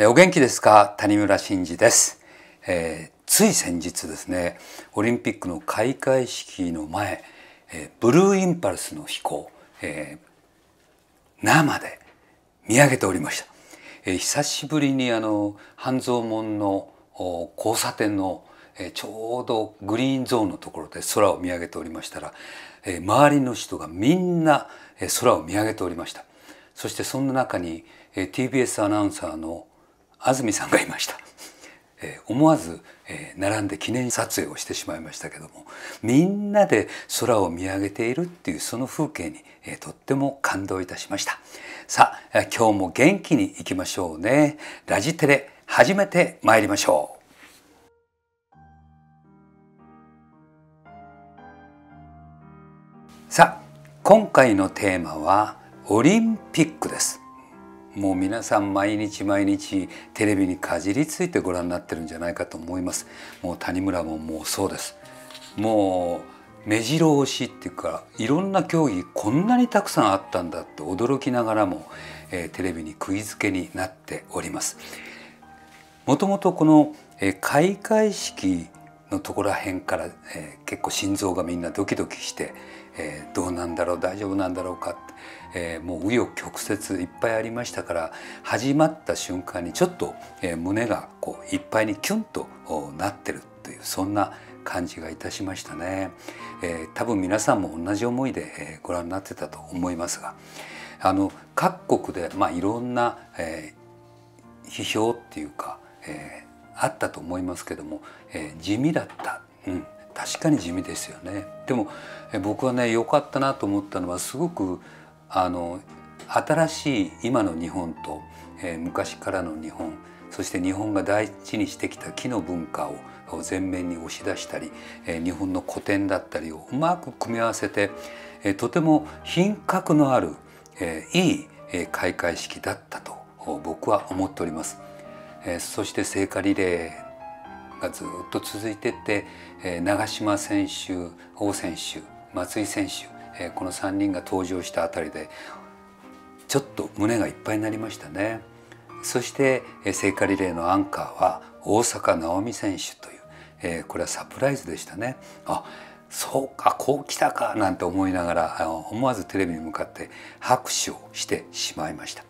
お元気ですか？谷村新司です。つい先日ですね、オリンピックの開会式の前、ブルーインパルスの飛行、生で見上げておりました。久しぶりに半蔵門の交差点のちょうどグリーンゾーンのところで空を見上げておりましたら、周りの人がみんな空を見上げておりました。そしてそんな中に TBS アナウンサーの安住さんがいました。思わず並んで記念撮影をしてしまいましたけども、みんなで空を見上げているっていうその風景にとっても感動いたしました。さあ、今日も元気にいきましょうね。ラジテレ始めてまいりましょう。さあ、今回のテーマはオリンピックです。もう皆さん毎日毎日テレビにかじりついてご覧になってるんじゃないかと思います。もう谷村ももうそうです。もう目白押しっていうか、いろんな競技こんなにたくさんあったんだって驚きながらも、テレビに釘付けになっております。もともとこの、開会式のところらへんから、結構心臓がみんなドキドキして、どうなんだろう、大丈夫なんだろうかって、もう紆余曲折いっぱいありましたから、始まった瞬間にちょっと、胸がこういっぱいにキュンとなってるという、そんな感じがいたしましたね。多分皆さんも同じ思いで、ご覧になってたと思いますが、各国で、いろんな、批評っていうか、あったと思いますけども、地味だった、確かに地味ですよね。でも、僕はね、良かったなと思ったのは、すごく新しい今の日本と、昔からの日本、そして日本が大事にしてきた木の文化を前面に押し出したり、日本の古典だったりをうまく組み合わせて、とても品格のある、いい、開会式だったと僕は思っております。そして聖火リレーがずっと続いていって、長島選手、王選手、松井選手、この3人が登場したあたりでちょっと胸がいっぱいになりましたね。そして聖火リレーのアンカーは大坂なおみ選手という、これはサプライズでしたね。あ、そうか、こう来たかなんて思いながら、思わずテレビに向かって拍手をしてしまいました。